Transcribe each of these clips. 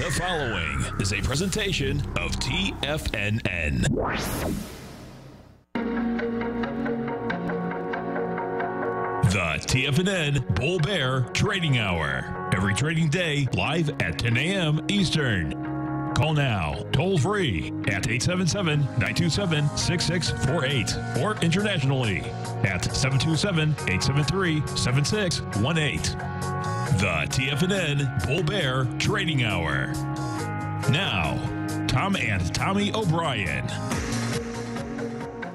The following is a presentation of TFNN. The TFNN Bull Bear Trading Hour. Every trading day, live at 10 a.m. Eastern. Call now, toll free at 877-927-6648 or internationally at 727-873-7618. The TFNN Bull Bear Trading Hour. Now, Tom and Tommy O'Brien.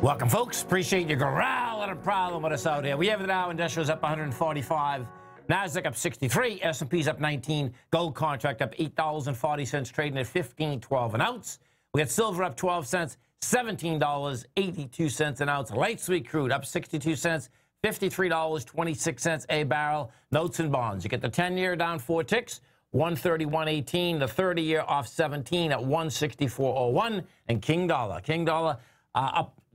Welcome, folks. Appreciate you growling a problem with us out here. We have the Dow Industrials up 145, NASDAQ up 63, S&P's up 19, gold contract up $8.40, trading at $15.12 an ounce. We got silver up 12 cents, $17.82 an ounce. Light sweet crude up 62 cents. $53.26 a barrel. Notes and bonds. You get the 10-year down 4 ticks, 131.18. The 30-year off 17 at 164.01. And King Dollar. King Dollar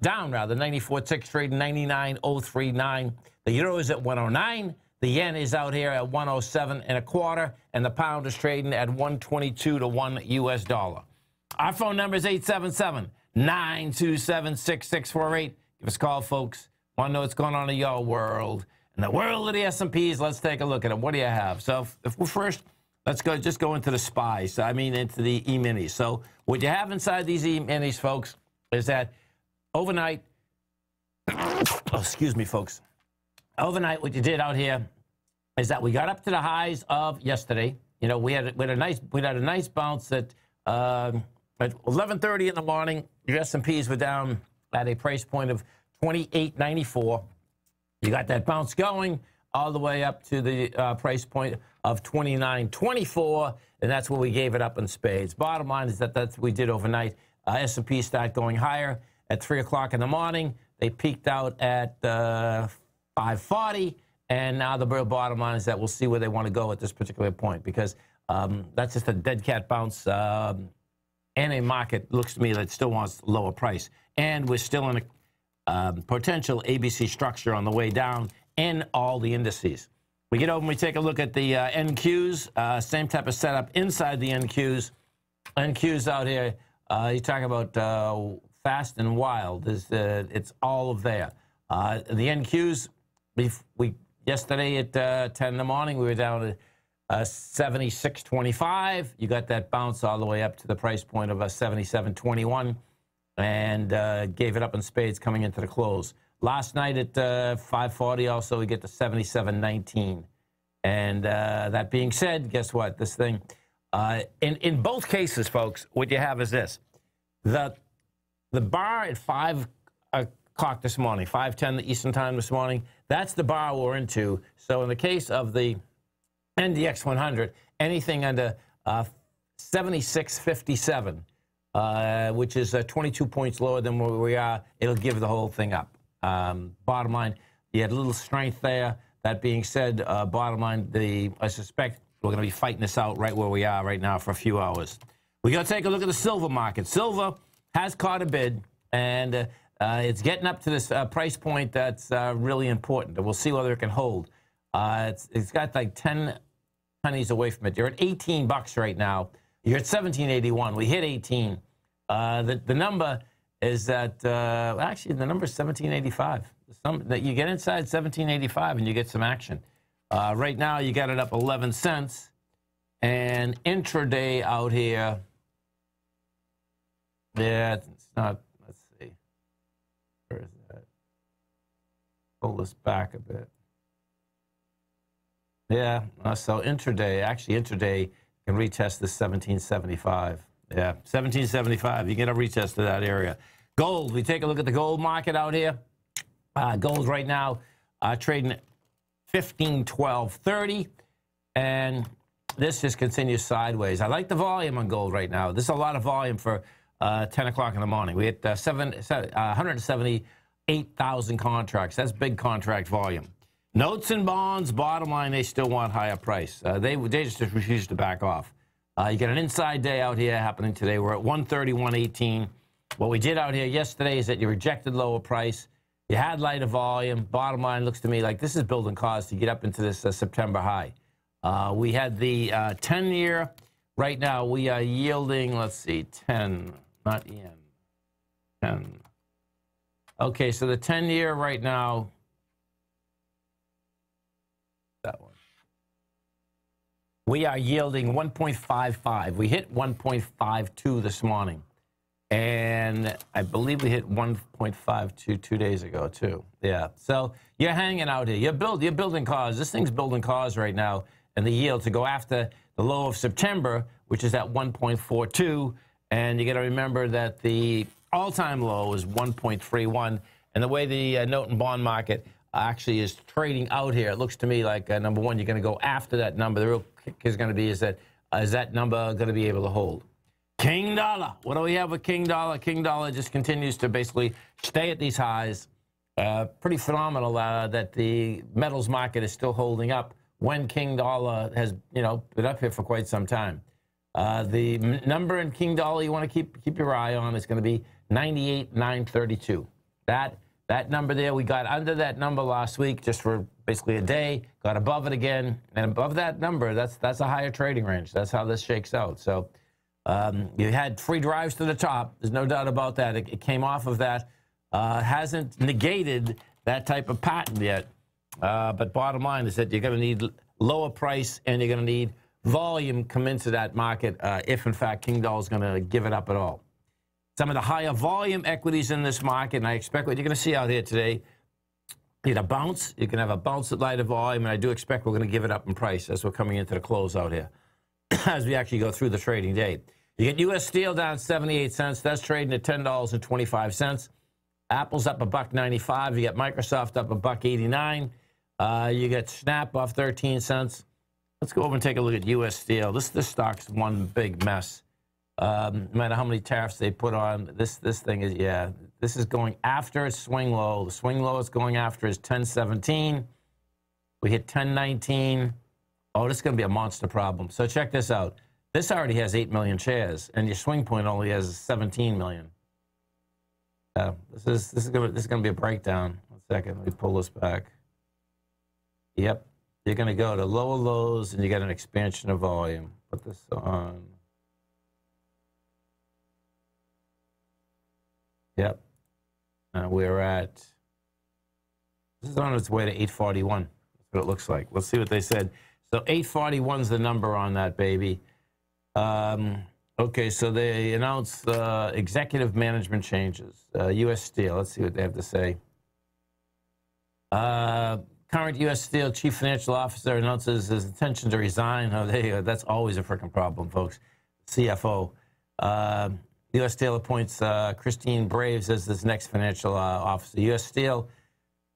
down 94.6 trade 99.039. The euro is at 109. The yen is out here at 107.25. And the pound is trading at 122 to 1 U.S. dollar. Our phone number is 877-927-6648. Give us a call, folks. Want to know what's going on in your world. In the world of the S&Ps, let's take a look at it. What do you have? So if we're first, let's go into the SPYs. I mean, into the E-minis. So what you have inside these E-minis, folks, is that overnight, excuse me, folks. Overnight, what you did out here is that we got up to the highs of yesterday. You know, we had a nice bounce at 11:30 in the morning. Your S&Ps were down at a price point of 28.94. You got that bounce going all the way up to the price point of 29.24, and that's where we gave it up in spades. Bottom line is that that's what we did overnight. S&P started going higher at 3 o'clock in the morning. They peaked out at 5:40, and now the real bottom line is that we'll see where they want to go at this particular point, because that's just a dead cat bounce, and a market looks to me that still wants lower price, and we're still in a potential ABC structure on the way down in all the indices. We get over and we take a look at the NQs, same type of setup inside the NQs. NQs out here, you're talking about fast and wild. It's all of there. The NQs, yesterday at 10 in the morning, we were down to 76.25. You got that bounce all the way up to the price point of 77.21. and gave it up in spades coming into the close. Last night at 5:40 also, we get to 77.19. And that being said, guess what? This thing, in both cases, folks, what you have is this. The bar at 5 o'clock this morning, 5:10 the Eastern time this morning, that's the bar we're into. So in the case of the NDX 100, anything under 76.57, which is 22 points lower than where we are, it'll give the whole thing up. Bottom line, you had a little strength there. That being said, bottom line, I suspect we're going to be fighting this out right where we are right now for a few hours. We're going to take a look at the silver market. Silver has caught a bid, and it's getting up to this price point that's really important. We'll see whether it can hold. It's got like 10 pennies away from it. You're at 18 bucks right now. You're at 17.81. We hit 18. The number is that actually the number is 17.85. That you get inside 17.85 and you get some action. Right now you got it up 11 cents. And intraday out here, yeah, it's not. Let's see, where is that? Pull this back a bit. Yeah. So intraday, actually intraday. Can retest this 1775. Yeah, 1775. You get a retest to that area. Gold. We take a look at the gold market out here. Gold right now trading at 1512.30, and this just continues sideways. I like the volume on gold right now. This is a lot of volume for 10 o'clock in the morning. We hit 178,000 contracts. That's big contract volume. Notes and bonds, bottom line, they still want higher price. They just refuse to back off. You got an inside day out here happening today. We're at 131.18. What we did out here yesterday is that you rejected lower price. You had lighter volume. Bottom line, looks to me like this is building cause to get up into this September high. We had the 10-year Right now, we are yielding, let's see, 10, not in, 10. Okay, so the 10-year right now, that one, we are yielding 1.55. We hit 1.52 this morning, and I believe we hit 1.52 2 days ago, too. Yeah, so you're hanging out here. You're building cars. This thing's building cars right now, and the yield to go after the low of September, which is at 1.42, and you got to remember that the all-time low is 1.31, and the way the note and bond market actually is trading out here, it looks to me like, number one, you're going to go after that number. The real kick is going to be, is that number going to be able to hold? King dollar. What do we have with King dollar? King dollar just continues to basically stay at these highs. Pretty phenomenal that the metals market is still holding up when King dollar has, you know, been up here for quite some time. The number in King dollar you want to keep your eye on is going to be 98,932. That number there, we got under that number last week just for basically a day, got above it again, and above that number, that's a higher trading range. That's how this shakes out. So you had free drives to the top. There's no doubt about that. It came off of that. Hasn't negated that type of pattern yet. But bottom line is that you're going to need lower price and you're going to need volume come into that market if, in fact, King Dollar is going to give it up at all. Some of the higher volume equities in this market, and I expect what you're going to see out here today, you know, bounce. You can have a bounce at lighter volume, and I do expect we're going to give it up in price as we're coming into the close out here as we actually go through the trading day. You get U.S. steel down 78 cents. That's trading at $10.25. Apple's up $1.95. You get Microsoft up $1.89. You get Snap off 13 cents. Let's go over and take a look at U.S. Steel. This stock's one big mess. No matter how many tariffs they put on, this thing is, yeah, this is going after its swing low. The swing low it's going after is 10.17. We hit 10.19. Oh, this is going to be a monster problem. So check this out. This already has 8 million shares, and your swing point only has 17 million. This is going to be a breakdown. One second, let me pull this back. Yep, you're going to go to lower lows, and you get an expansion of volume. Put this on. Yep, we're at. This is on its way to 841. That's what it looks like. Let's see what they said. So 841's the number on that baby. Okay, so they announced executive management changes. U.S. Steel. Let's see what they have to say. Current U.S. Steel Chief Financial Officer announces his intention to resign. Oh, there you go. That's always a freaking problem, folks. CFO. U.S. Steel appoints Christine Braves as this next financial officer. U.S. Steel,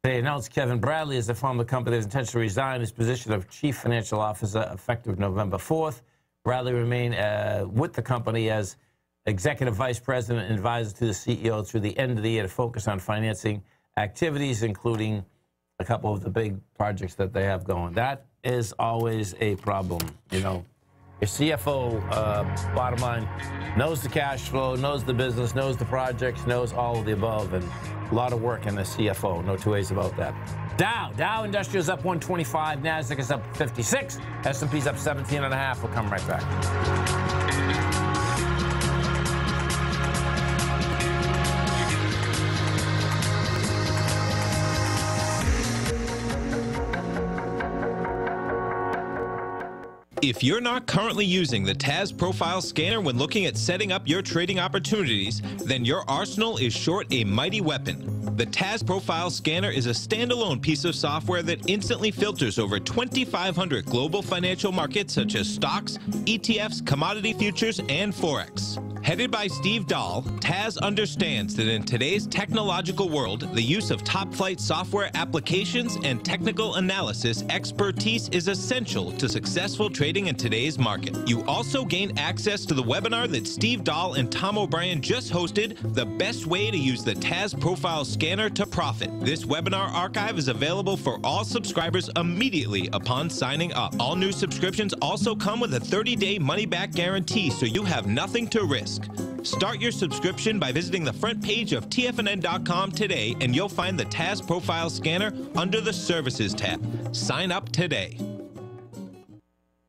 they announced Kevin Bradley as the former company's intention to resign his position of Chief Financial Officer effective November 4th. Bradley remain with the company as Executive Vice President and advisor to the CEO through the end of the year to focus on financing activities, including a couple of the big projects that they have going. That is always a problem, you know. Your CFO, bottom line, knows the cash flow, knows the business, knows the projects, knows all of the above, and a lot of work in the CFO. No two ways about that. Dow Industrial's up 125, Nasdaq is up 56, S&P's up 17.5. We'll come right back. If you're not currently using the TAS Profile Scanner when looking at setting up your trading opportunities, then your arsenal is short a mighty weapon. The TAS Profile Scanner is a standalone piece of software that instantly filters over 2,500 global financial markets such as stocks, ETFs, commodity futures, and Forex. Headed by Steve Dahl, TAS understands that in today's technological world, the use of top-flight software applications and technical analysis expertise is essential to successful trading in today's market. You also gain access to the webinar that Steve Dahl and Tom O'Brien just hosted, The Best Way to Use the TAS Profile Scanner to Profit. This webinar archive is available for all subscribers immediately upon signing up. All new subscriptions also come with a 30-day money-back guarantee, so you have nothing to risk. Start your subscription by visiting the front page of TFNN.com today, and you'll find the TAS Profile Scanner under the Services tab. Sign up today.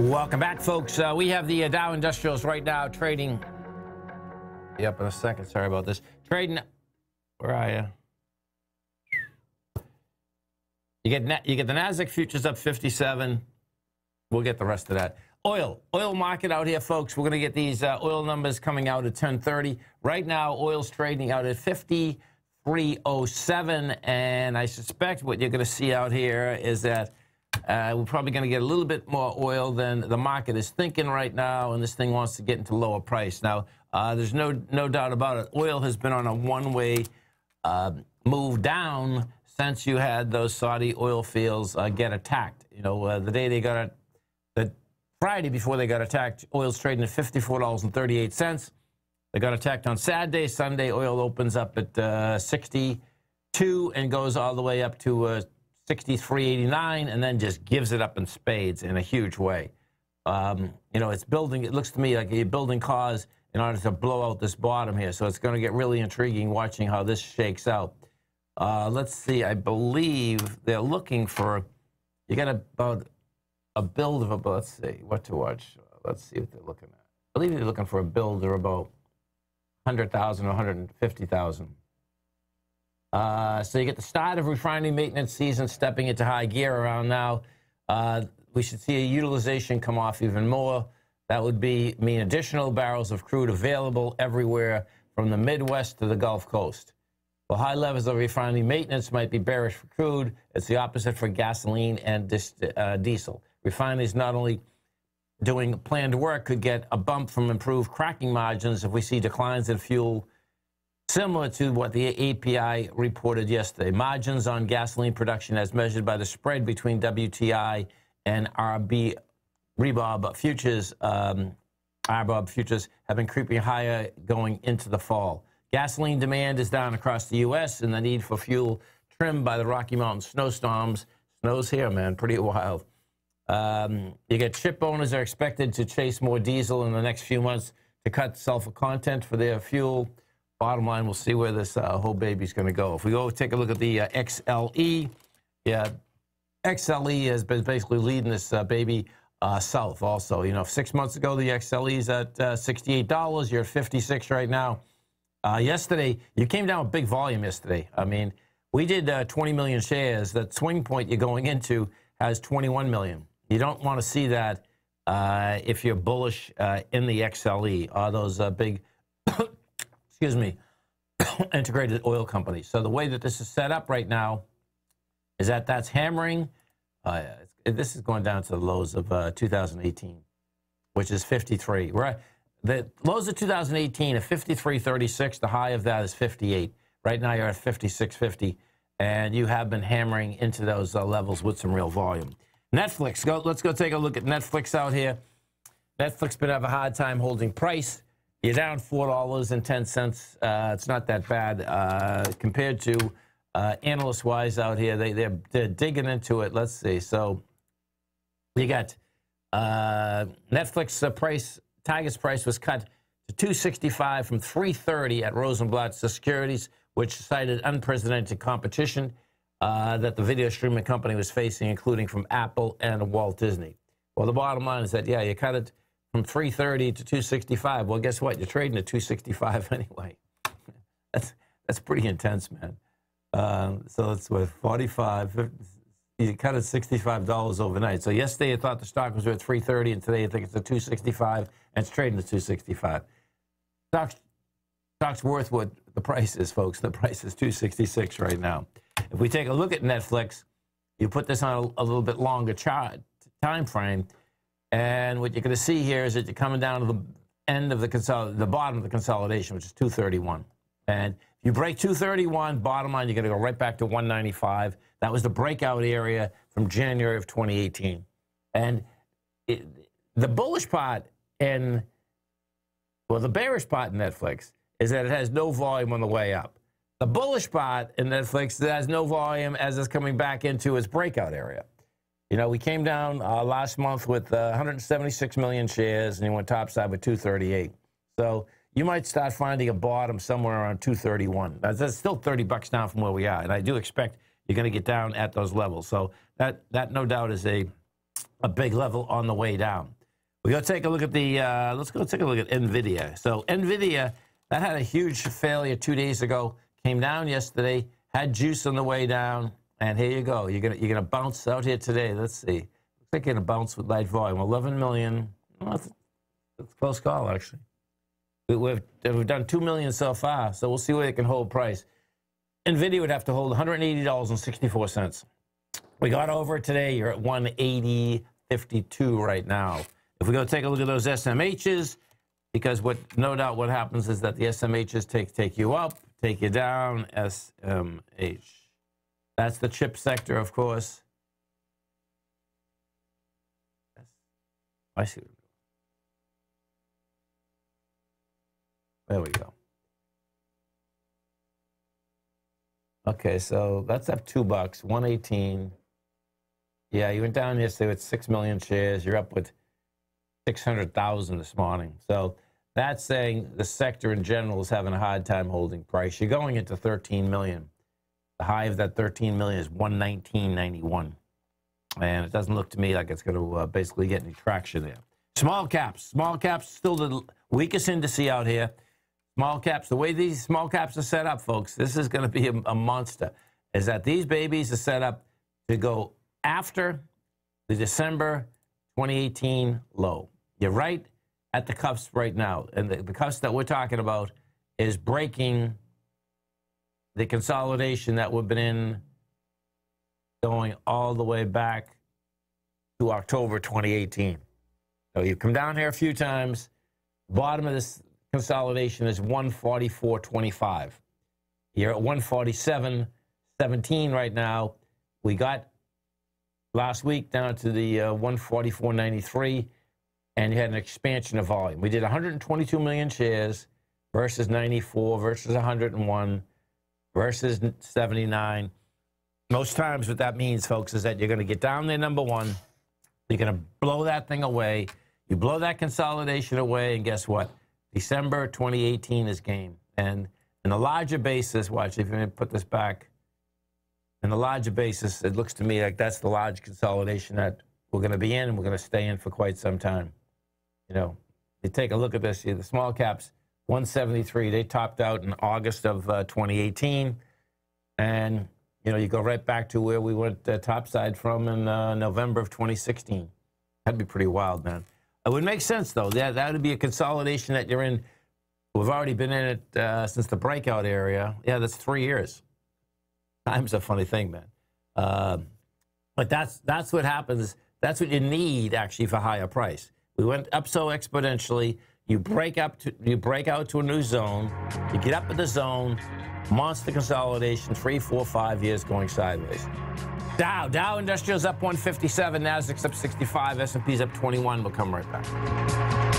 Welcome back, folks. We have the Dow Industrials right now trading. Yep, in a second. Sorry about this. Trading. Where are you? You get the Nasdaq futures up 57. We'll get the rest of that. Oil market out here, folks. We're gonna get these oil numbers coming out at 10:30. Right now, oil's trading out at 53.07, and I suspect what you're gonna see out here is that. We're probably going to get a little bit more oil than the market is thinking right now, and this thing wants to get into lower price. Now, there's no doubt about it. Oil has been on a one-way move down since you had those Saudi oil fields get attacked. You know, the Friday before they got attacked, oil's trading at $54.38. They got attacked on Saturday. Sunday, oil opens up at 62 and goes all the way up to 63.89, and then just gives it up in spades in a huge way. You know, it's building. It looks to me like you're building cause in order to blow out this bottom here. So it's going to get really intriguing watching how this shakes out. Let's see. I believe they're looking for. You got about a build of about. Let's see what to watch. Let's see what they're looking at. I believe they're looking for a build of about 100,000 or 150,000. So you get the start of refining maintenance season stepping into high gear around now. We should see a utilization come off even more. That would mean additional barrels of crude available everywhere from the Midwest to the Gulf Coast. Well, high levels of refining maintenance might be bearish for crude. It's the opposite for gasoline and diesel. Refineries not only doing planned work could get a bump from improved cracking margins if we see declines in fuel, similar to what the API reported yesterday. Margins on gasoline production as measured by the spread between WTI and RBOB futures have been creeping higher going into the fall. Gasoline demand is down across the U.S. and the need for fuel trimmed by the Rocky Mountain snowstorms. Snow's here, man, pretty wild. You get ship owners are expected to chase more diesel in the next few months to cut sulfur content for their fuel. Bottom line, we'll see where this whole baby's going to go. If we go take a look at the XLE, yeah, XLE has been basically leading this baby south also. You know, 6 months ago, the XLE's at $68. You're at 56 right now. Yesterday, you came down with big volume yesterday. I mean, we did 20 million shares. That swing point you're going into has 21 million. You don't want to see that if you're bullish in the XLE or those big, excuse me, integrated oil companies. So the way that this is set up right now is that that's hammering. This is going down to the lows of 2018, which is 53. We're at the lows of 2018 are 53.36. The high of that is 58. Right now you're at 56.50, and you have been hammering into those levels with some real volume. Netflix, let's go take a look at Netflix out here. Netflix been having a hard time holding price. You're down $4.10. It's not that bad compared to analyst-wise out here. They're digging into it. Let's see. So you got Netflix price. Tiger's price was cut to 265 from 330 at Rosenblatt Securities, which cited unprecedented competition that the video streaming company was facing, including from Apple and Walt Disney. Well, the bottom line is that, yeah, you cut it from 330 to 265. Well, guess what? You're trading at 265 anyway. That's pretty intense, man. So it's worth 45. 50, you cut it $65 overnight. So yesterday you thought the stock was worth 330, and today you think it's at 265, and it's trading at 265. Stock's worth what the price is, folks. The price is 266 right now. If we take a look at Netflix, you put this on a little bit longer chart time frame, and what you're going to see here is that you're coming down to the end of the bottom of the consolidation, which is 231. And if you break 231, bottom line, you're going to go right back to 195. That was the breakout area from January of 2018. And the bullish part in, well, the bearish part in Netflix is that it has no volume on the way up. The bullish part in Netflix that has no volume as it's coming back into its breakout area. You know, we came down last month with 176 million shares, and you went topside with 238. So you might start finding a bottom somewhere around 231. That's still 30 bucks down from where we are, and I do expect you're going to get down at those levels. So that no doubt is a big level on the way down. We're going to take a look at the let's go take a look at NVIDIA. So NVIDIA, that had a huge failure 2 days ago, came down yesterday, had juice on the way down, and here you go. You're gonna bounce out here today. Let's see. Looks like you're gonna bounce with light volume. 11 million. Well, that's a close call actually. We've done 2 million so far, so we'll see where it can hold price. NVIDIA would have to hold $180.64. We got over today. You're at 180.52 right now. If we go take a look at those SMHs, because what no doubt what happens is that the SMHs take you up, take you down. SMH. That's the chip sector, of course. I see. There we go. Okay, so that's up $2, 118. Yeah, you went down yesterday with 6 million shares. You're up with 600,000 this morning. So that's saying the sector in general is having a hard time holding price. You're going into 13 million. The high of that 13 million is 119.91. And it doesn't look to me like it's going to basically get any traction there. Small caps. Small caps still the weakest indice out here. Small caps, the way these small caps are set up, folks, this is going to be a monster, is that these babies are set up to go after the December 2018 low. You're right at the cuffs right now, and the cuffs that we're talking about is breaking the consolidation that we've been in going all the way back to October 2018. So you come down here a few times, bottom of this consolidation is 144.25. You're at 147.17 right now. We got last week down to the 144.93, and you had an expansion of volume. We did 122 million shares versus 94 versus 101 versus 79. Most times what that means, folks, is that you're going to get down there, number one. You're going to blow that thing away. You blow that consolidation away, and guess what? December 2018 is game. And in a larger basis, watch, if you put this back, in the larger basis, it looks to me like that's the large consolidation that we're going to be in, and we're going to stay in for quite some time. You know, you take a look at this, the small caps, 173, they topped out in August of 2018. And, you know, you go right back to where we went topside from in November of 2016. That'd be pretty wild, man. It would make sense, though. That would be a consolidation that you're in. We've already been in it since the breakout area. Yeah, that's 3 years. Time's a funny thing, man. But that's what happens. That's what you need, actually, for higher price. We went up so exponentially. You break out to a new zone. You get up at the zone. Monster consolidation, 3, 4, 5 years going sideways. Dow Industrial's up 157, Nasdaq's up 65, S&P's up 21. We'll come right back.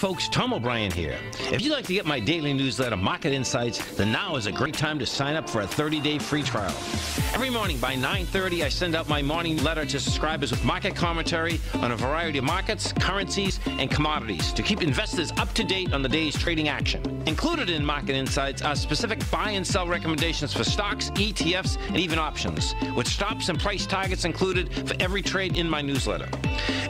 Folks, Tom O'Brien here. If you'd like to get my daily newsletter, Market Insights, then now is a great time to sign up for a 30-day free trial. Every morning by 9:30, I send out my morning letter to subscribers with market commentary on a variety of markets, currencies, and commodities to keep investors up to date on the day's trading action. Included in Market Insights are specific buy and sell recommendations for stocks, ETFs, and even options, with stops and price targets included for every trade in my newsletter.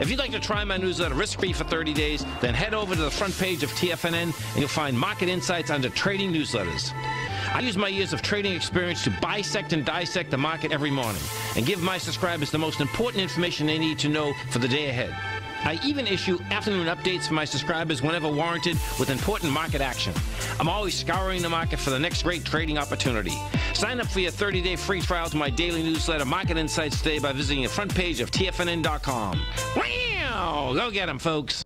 If you'd like to try my newsletter risk-free for 30 days, then head over to the front page of TFNN and you'll find Market Insights under Trading Newsletters. I use my years of trading experience to bisect and dissect the market every morning and give my subscribers the most important information they need to know for the day ahead. I even issue afternoon updates for my subscribers whenever warranted with important market action. I'm always scouring the market for the next great trading opportunity. Sign up for your 30-day free trial to my daily newsletter, Market Insights, today by visiting the front page of TFNN.com. Wow! Go get them, folks.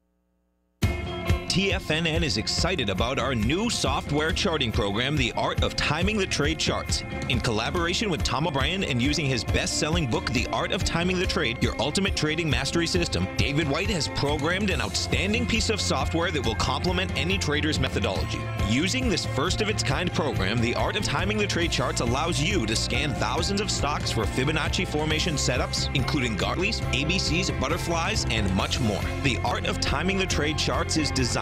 TFNN is excited about our new software charting program, The Art of Timing the Trade Charts. In collaboration with Tom O'Brien and using his best-selling book, The Art of Timing the Trade, Your Ultimate Trading Mastery System, David White has programmed an outstanding piece of software that will complement any trader's methodology. Using this first-of-its-kind program, The Art of Timing the Trade Charts allows you to scan thousands of stocks for Fibonacci formation setups, including Gartley's, ABC's, butterflies, and much more. The Art of Timing the Trade Charts is designed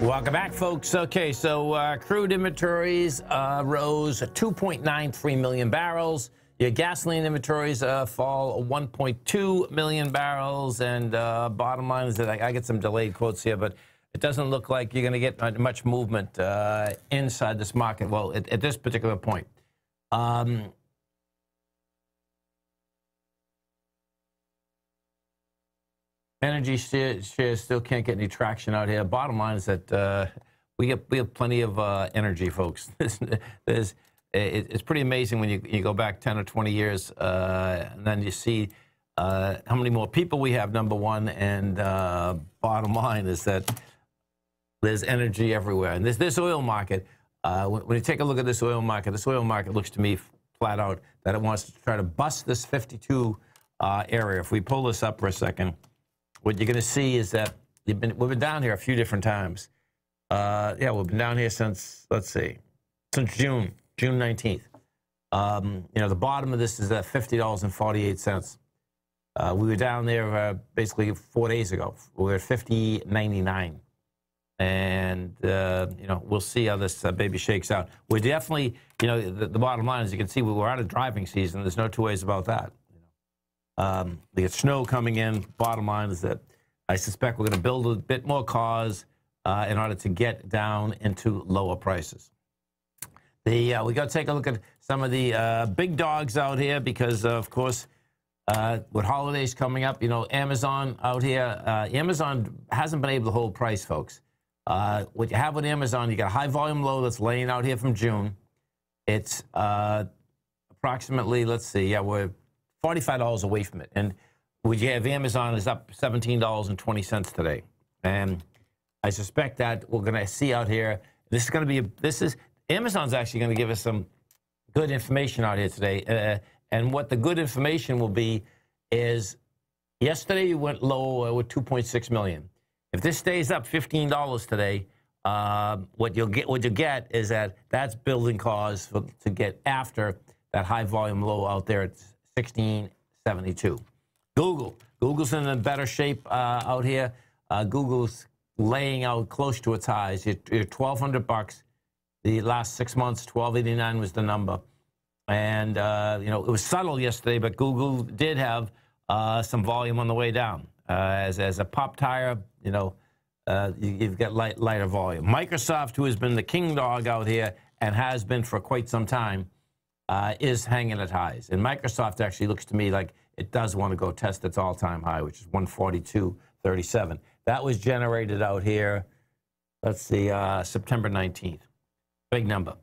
Welcome back, folks. Okay, so crude inventories rose 2.93 million barrels. Your gasoline inventories fall 1.2 million barrels. And bottom line is that I get some delayed quotes here, but it doesn't look like you're going to get much movement inside this market, well, at this particular point. Energy shares still can't get any traction out here. Bottom line is that we have plenty of energy, folks. It's pretty amazing when you go back 10 or 20 years and then you see how many more people we have, number one, and bottom line is that there's energy everywhere. And this oil market, when you take a look at this oil market looks to me flat out that it wants to try to bust this 52 area. If we pull this up for a second, what you're going to see is that we've been down here a few different times. Yeah, we've been down here since, let's see, since June 19th. You know, the bottom of this is at $50.48. We were down there basically 4 days ago. We were at $50.99. And, you know, we'll see how this baby shakes out. We're definitely, you know, the bottom line is you can see we're out of driving season. There's no two ways about that. We get snow coming in. Bottom line is that I suspect we're going to build a bit more cars in order to get down into lower prices. We got to take a look at some of the big dogs out here because, of course, with holidays coming up, you know, Amazon out here. Amazon hasn't been able to hold price, folks. What you have with Amazon, you got a high volume low that's laying out here from June. It's approximately, let's see, yeah, we're $45 away from it. And what you have, Amazon is up $17.20 today. And I suspect that we're going to see out here, this is going to be, Amazon's actually going to give us some good information out here today. And what the good information will be is yesterday you went low with 2.6 million. If this stays up $15 today, what you get is that's building cause to get after that high volume low out there at 1672. Google's in a better shape out here. Google's laying out close to its highs. You're $1,200. The last 6 months, 1289 was the number. And, you know, it was subtle yesterday, but Google did have some volume on the way down. As a pop tire, you know, you've got lighter volume. Microsoft, who has been the king dog out here and has been for quite some time, is hanging at highs. And Microsoft actually looks to me like it does want to go test its all-time high, which is 142.37. That was generated out here, let's see, September 19th. Big number.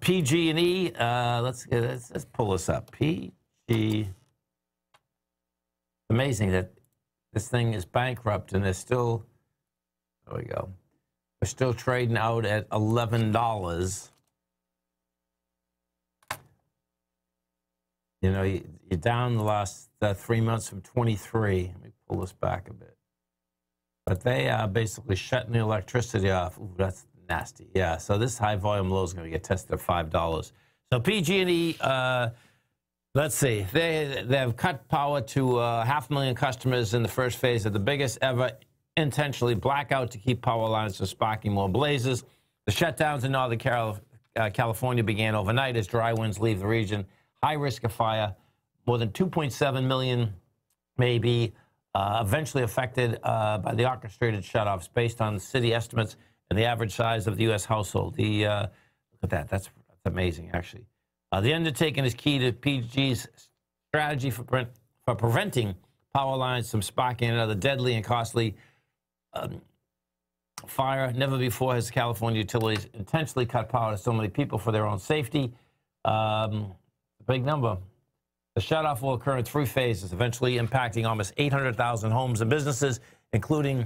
PG&E, let's pull this up. PG. Amazing that this thing is bankrupt and they're still, there we go. They're still trading out at $11. You know, you're down the last 3 months from 23. Let me pull this back a bit. But they are basically shutting the electricity off. Ooh, that's nasty. Yeah, so this high volume low is going to get tested at $5. So PG&E, let's see, they have cut power to 500,000 customers in the first phase of the biggest ever intentionally blackout to keep power lines from sparking more blazes. The shutdowns in Northern California began overnight as dry winds leave the region. High risk of fire. More than 2.7 million may be eventually affected by the orchestrated shutoffs based on city estimates and the average size of the U.S. household. Look at that. That's amazing, actually. The undertaking is key to PG's strategy for preventing power lines from sparking another deadly and costly fire. Never before has California utilities intentionally cut power to so many people for their own safety. Big number. The shutoff will occur in three phases, eventually impacting almost 800,000 homes and businesses, including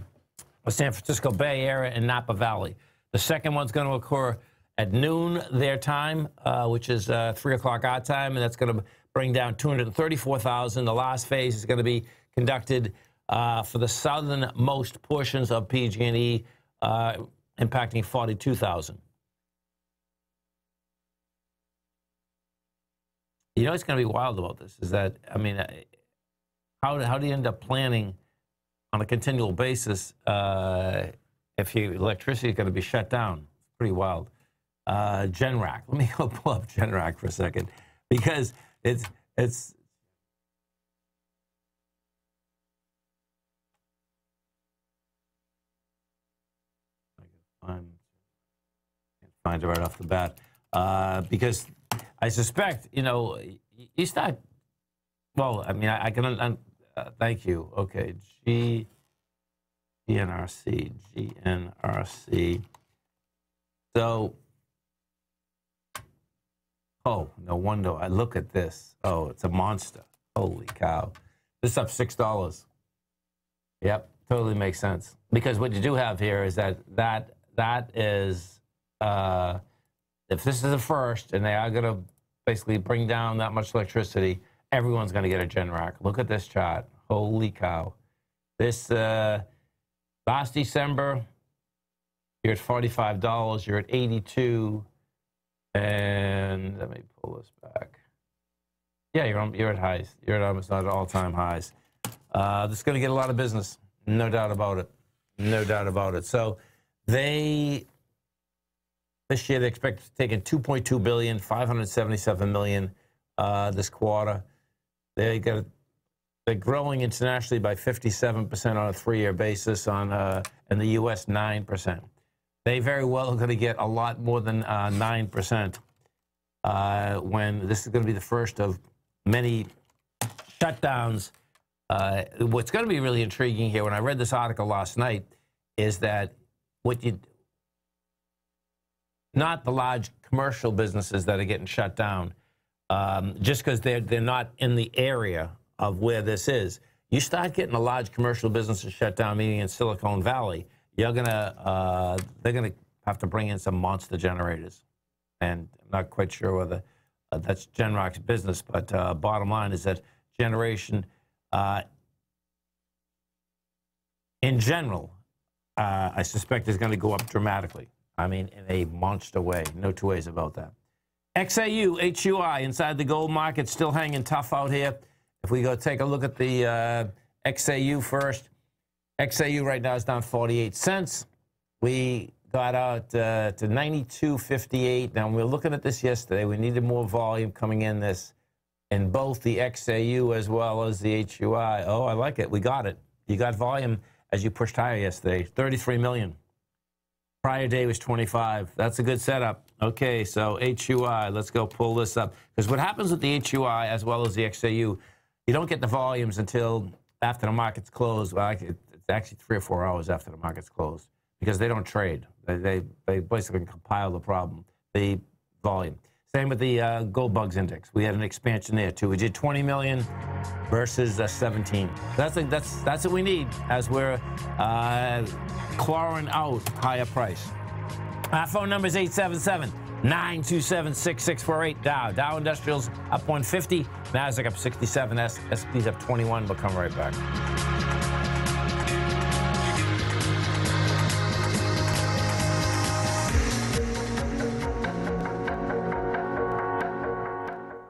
the San Francisco Bay Area and Napa Valley. The second one's going to occur at noon their time, which is 3 o'clock our time, and that's going to bring down 234,000. The last phase is going to be conducted for the southernmost portions of PG&E, impacting 42,000. You know what's going to be wild about this is that, I mean, how do you end up planning on a continual basis if your electricity is going to be shut down? It's pretty wild. Generac. Let me go pull up Generac for a second because it's I can't find it right off the bat because I suspect, you know, you start, well, I mean, I can Thank you. Okay, GNRC. So, oh, no wonder. I look at this. Oh, it's a monster. Holy cow. This is up $6. Yep, totally makes sense. Because what you do have here is that is, if this is the first and they are going to basically bring down that much electricity, everyone's going to get a gen rack. Look at this chart. Holy cow. This last December, you're at $45. You're at 82. And let me pull this back. Yeah, you're at highs. You're at almost not at all-time highs. This is going to get a lot of business. No doubt about it. No doubt about it. So they, this year, they expect to take in $2.2 billion, $577 million this quarter. They're growing internationally by 57% on a three-year basis, on in the U.S., 9%. They very well are going to get a lot more than 9% when this is going to be the first of many shutdowns. What's going to be really intriguing here, when I read this article last night, is that what you, not the large commercial businesses that are getting shut down, just because they're not in the area of where this is. You start getting a large commercial businesses shut down, meaning in Silicon Valley, you're gonna, they're going to have to bring in some monster generators. And I'm not quite sure whether that's Genrock's business, but bottom line is that generation, in general, I suspect is going to go up dramatically. I mean, in a monster way. No two ways about that. XAU, HUI, inside the gold market, still hanging tough out here. If we go take a look at the XAU first, XAU right now is down 48 cents. We got out to 92.58. Now, we were looking at this yesterday. We needed more volume coming in this, in both the XAU as well as the HUI. Oh, I like it. We got it. You got volume as you pushed higher yesterday, 33 million. Prior day was 25. That's a good setup. Okay, so HUI, let's go pull this up. Because what happens with the HUI as well as the XAU, you don't get the volumes until after the market's closed. Well, it's actually 3 or 4 hours after the market's closed, because they don't trade. They basically compile the problem, the volume. Same with the Gold Bugs Index. We had an expansion there, too. We did 20 million versus 17. That's what we need as we're clawing out higher price. Our phone number is 877-927-6648. Dow. Dow Industrials up 150. Nasdaq up 67. S&P's up 21. We'll come right back.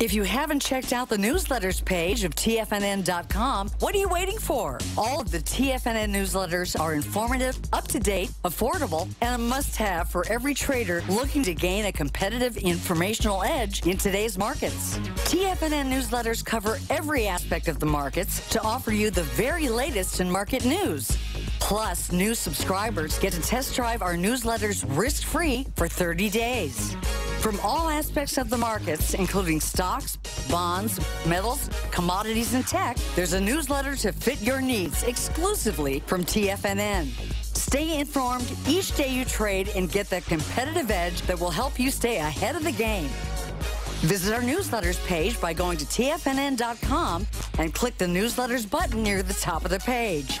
If you haven't checked out the newsletters page of TFNN.com, what are you waiting for? All of the TFNN newsletters are informative, up-to-date, affordable, and a must-have for every trader looking to gain a competitive informational edge in today's markets. TFNN newsletters cover every aspect of the markets to offer you the very latest in market news. Plus, new subscribers get to test drive our newsletters risk-free for 30 days. From all aspects of the markets, including stocks, bonds, metals, commodities, and tech, there's a newsletter to fit your needs exclusively from TFNN. Stay informed each day you trade and get the competitive edge that will help you stay ahead of the game. Visit our newsletters page by going to TFNN.com and click the newsletters button near the top of the page.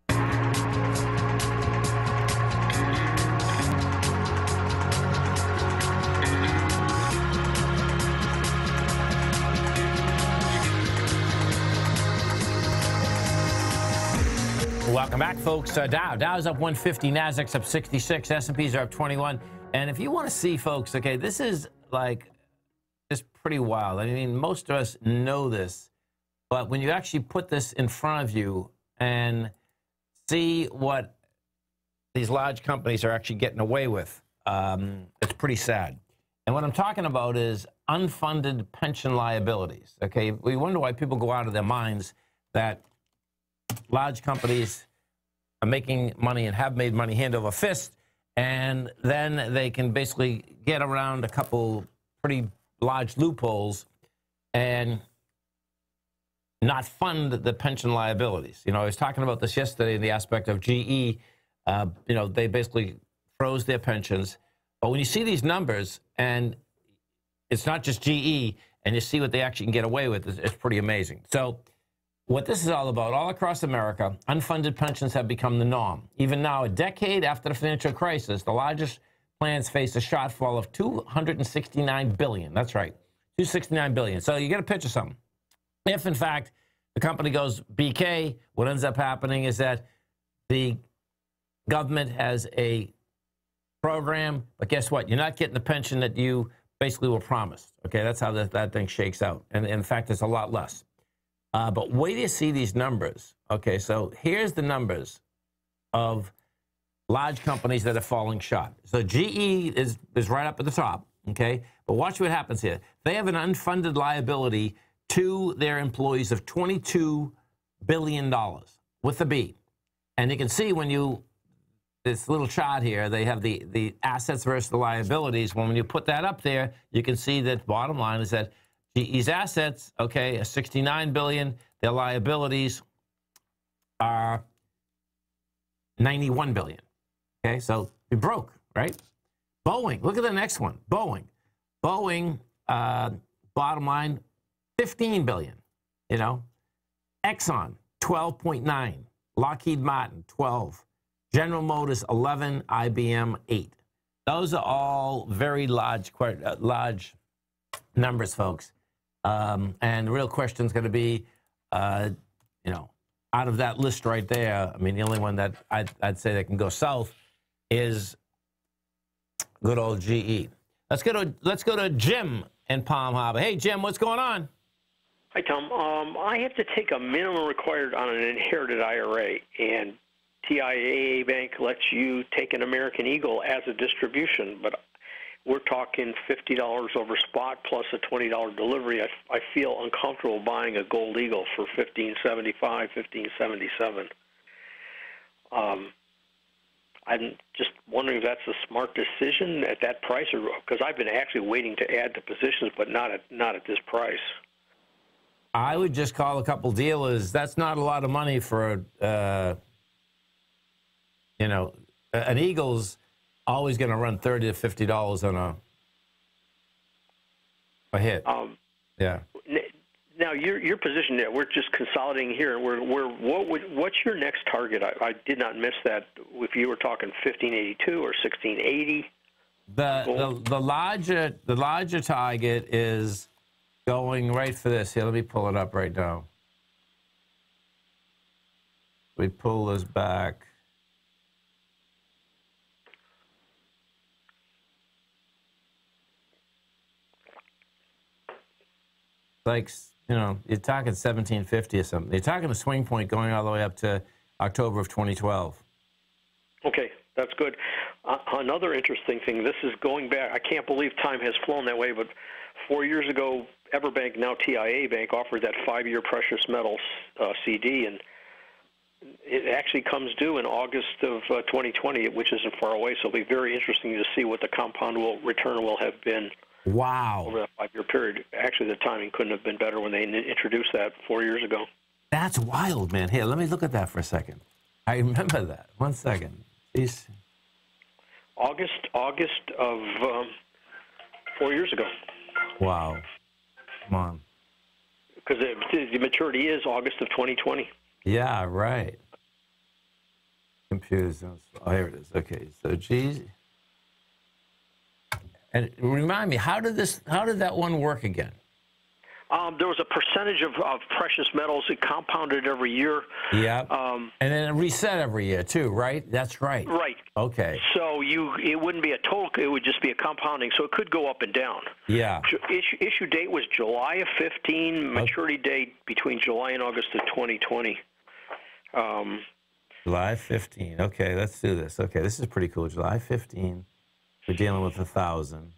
Welcome back, folks. Dow's up 150, Nasdaq's up 66, S&Ps are up 21. And if you want to see, folks, okay, this is like, it's pretty wild. I mean, most of us know this, but when you actually put this in front of you and see what these large companies are actually getting away with, it's pretty sad. And what I'm talking about is unfunded pension liabilities, okay? We wonder why people go out of their minds that large companies are making money and have made money hand over fist, and then they can basically get around a couple pretty large loopholes and not fund the pension liabilities. You know, I was talking about this yesterday in the aspect of GE. You know, they basically froze their pensions. But when you see these numbers, and it's not just GE, and you see what they actually can get away with, it's pretty amazing. So what this is all about, all across America, unfunded pensions have become the norm. Even now, a decade after the financial crisis, the largest plans face a shortfall of $269 billion. That's right, $269 billion. So you get a picture of something. If, in fact, the company goes BK, what ends up happening is that the government has a program, but guess what? You're not getting the pension that you basically were promised. Okay, that's how that thing shakes out. And, in fact, it's a lot less. But wait till you see these numbers. Okay, so here's the numbers of large companies that are falling short. So GE is right up at the top, okay? But watch what happens here. They have an unfunded liability to their employees of $22 billion with a B. And you can see when you, this little chart here, they have the assets versus the liabilities. When you put that up there, you can see that bottom line is that GE's assets, okay, are $69 billion. Their liabilities are $91 billion. Okay, so we broke, right? Boeing, look at the next one, Boeing. Boeing, bottom line, $15 billion, you know. Exxon, 12.9. Lockheed Martin, 12. General Motors, 11. IBM, 8. Those are all very large numbers, folks. And the real question is going to be, you know, out of that list right there, I mean, the only one that I'd say that can go south is good old GE. Let's go to Jim in Palm Harbor. Hey, Jim, what's going on? Hi, Tom. I have to take a minimum required on an inherited IRA, and TIAA Bank lets you take an American Eagle as a distribution, but we're talking $50 over spot plus a $20 delivery. I feel uncomfortable buying a Gold Eagle for $15.75, $15.77. I'm just wondering if that's a smart decision at that price, or because I've been actually waiting to add to positions, but not at this price. I would just call a couple dealers. That's not a lot of money for You know, an eagle's always going to run $30 to $50 on a hit. Yeah. Now your position there. We're just consolidating here. What's your next target? I did not miss that. If you were talking 1582 or 1680. The larger target is going right for this. Here, let me pull it up right now. We pull this back. Like, you know, you're talking 1750 or something. You're talking a swing point going all the way up to October of 2012. Okay, that's good. Another interesting thing, this is going back, I can't believe time has flown that way, but 4 years ago, Everbank, now TIAA Bank, offered that 5-year precious metals CD, and it actually comes due in August of 2020, which isn't far away, so it'll be very interesting to see what the compound return will have been. Wow. Over that 5-year period. Actually, the timing couldn't have been better when they introduced that 4 years ago. That's wild, man. Here, let me look at that for a second. I remember that. 1 second. Please. August of 4 years ago. Wow. Come on. Because the maturity is August of 2020. Yeah, right. Computers. Oh, here it is. Okay, so geez. And remind me, how did that one work again? There was a percentage of precious metals. It compounded every year. Yeah. And then it reset every year too, right? That's right. Right. Okay. So it wouldn't be a total. It would just be a compounding. So it could go up and down. Yeah. Issue date was July of 15. Maturity date between July and August of 2020. July 15. Okay, let's do this. Okay, this is pretty cool. July 15. We're dealing with 1,000.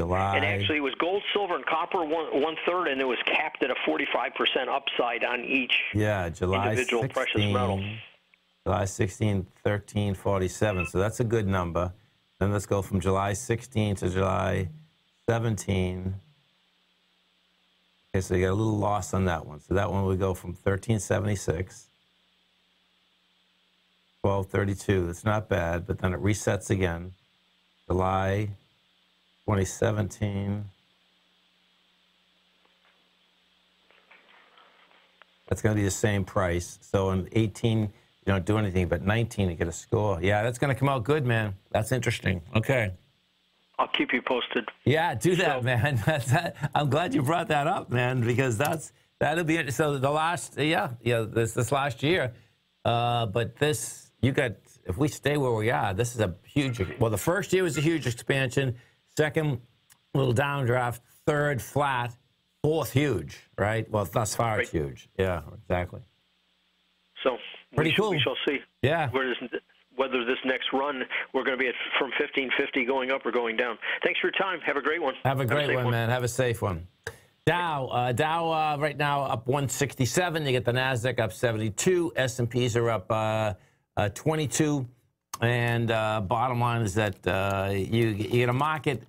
July. And actually, it was gold, silver, and copper, one third, and it was capped at a 45% upside on each. Yeah, July individual 16, precious metal. July 16, 1347. So that's a good number. Then let's go from July 16 to July 17. Okay, so you got a little loss on that one. So that one would go from 1376. 1232, that's not bad, but then it resets again. July 2017. That's going to be the same price. So in 18, you don't do anything, but 19, you get a score. Yeah, that's going to come out good, man. That's interesting. Okay. I'll keep you posted. Yeah, do that, man. I'm glad you brought that up, man, because that'll be it. So the last, this last year. But this, you got, if we stay where we are, this is a huge, well, the first year was a huge expansion, second, little downdraft, third, flat, fourth, huge, right? Well, thus far, it's huge. Yeah, exactly. So, pretty cool. We shall see. Yeah. Whether this next run, we're going to be at from 1550 going up or going down. Thanks for your time. Have a great one. Have a great one, man. Have a safe one. Dow right now up 167. You get the Nasdaq up 72. S&Ps are up 22. And bottom line is that you get a market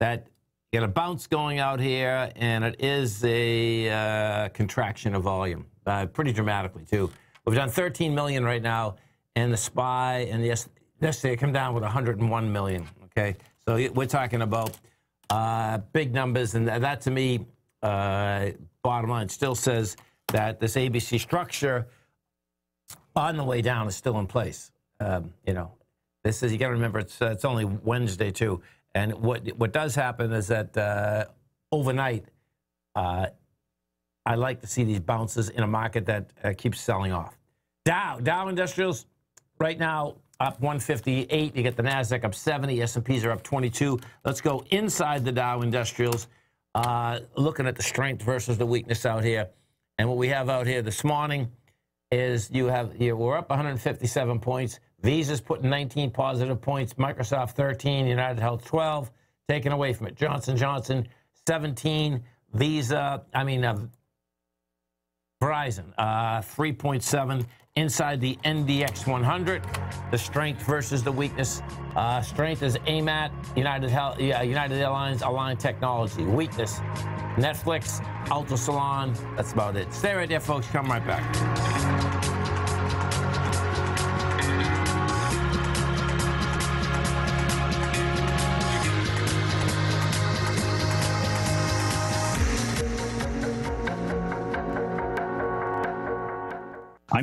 that you get a bounce going out here, and it is a contraction of volume, pretty dramatically too. We've done 13 million right now, and the SPY and the yesterday come down with 101 million. Okay, so we're talking about big numbers, and that to me. Bottom line still says that this ABC structure on the way down is still in place. You know, this is, you got to remember it's only Wednesday too. And what does happen is that overnight, I like to see these bounces in a market that keeps selling off. Dow Industrials right now up 158. You get the Nasdaq up 70. S&Ps are up 22. Let's go inside the Dow Industrials. Looking at the strength versus the weakness out here. And what we have out here this morning is we're up 157 points. Visa's putting 19 positive points. Microsoft 13, UnitedHealth 12, taken away from it. Johnson & Johnson 17, Verizon 3.7 inside the NDX 100. The strength versus the weakness. Strength is AMAT, United Airlines, Align Technology. Weakness, Netflix, Alta Salon. That's about it. Stay right there, folks. Come right back.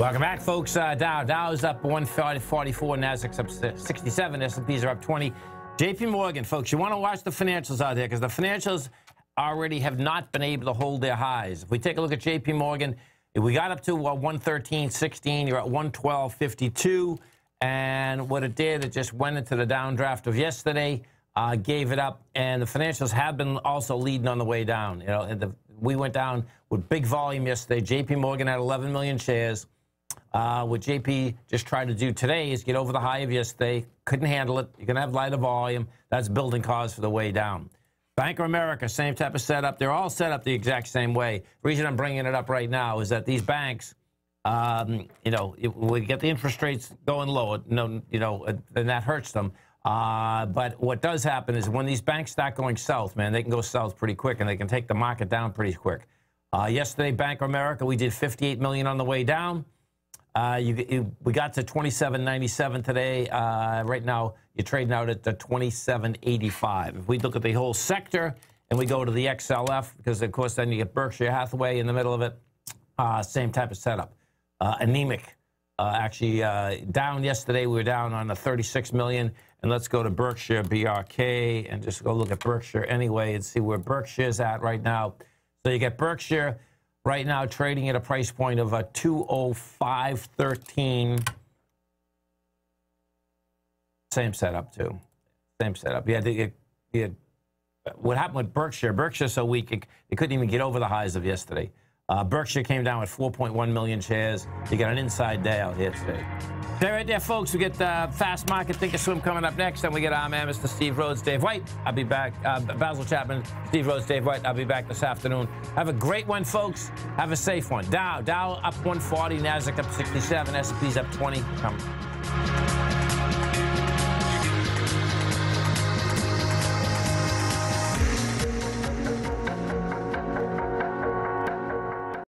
Welcome back, folks. Dow's up 144, Nasdaq's up 67, S&Ps are up 20. JP Morgan, folks, you want to watch the financials out there because the financials already have not been able to hold their highs. If we take a look at JP Morgan, we got up to 113.16, you're at 112.52, and what it did, it just went into the downdraft of yesterday, gave it up, and the financials have been also leading on the way down. You know, and we went down with big volume yesterday. JP Morgan had 11 million shares. What JP just tried to do today is get over the high of yesterday. Couldn't handle it. You're going to have lighter volume. That's building cause for the way down. Bank of America, same type of setup. They're all set up the exact same way. The reason I'm bringing it up right now is that these banks, you know, we get the interest rates going lower, you know, and that hurts them. But what does happen is when these banks start going south, man, they can go south pretty quick, and they can take the market down pretty quick. Yesterday, Bank of America, we did 58 million on the way down. We got to 27.97 today. Right now, you're trading out at the 27.85. If we look at the whole sector and we go to the XLF, because, of course, then you get Berkshire Hathaway in the middle of it, same type of setup. Anemic. Down yesterday, we were down on the 36 million. And let's go to Berkshire, BRK, and just go look at Berkshire anyway and see where Berkshire's at right now. So you get Berkshire right now trading at a price point of $205.13. Same setup, too. Same setup. You had what happened with Berkshire. Berkshire's so weak, it couldn't even get over the highs of yesterday. Berkshire came down with 4.1 million shares. You got an inside day out here today. Stay right there, folks. We get Fast Market Think or Swim coming up next. Then we get our man, Mr. Steve Rhodes, Dave White. I'll be back. Basil Chapman, Steve Rhodes, Dave White. I'll be back this afternoon. Have a great one, folks. Have a safe one. Dow up 140. Nasdaq up 67. S&P's up 20. Come on.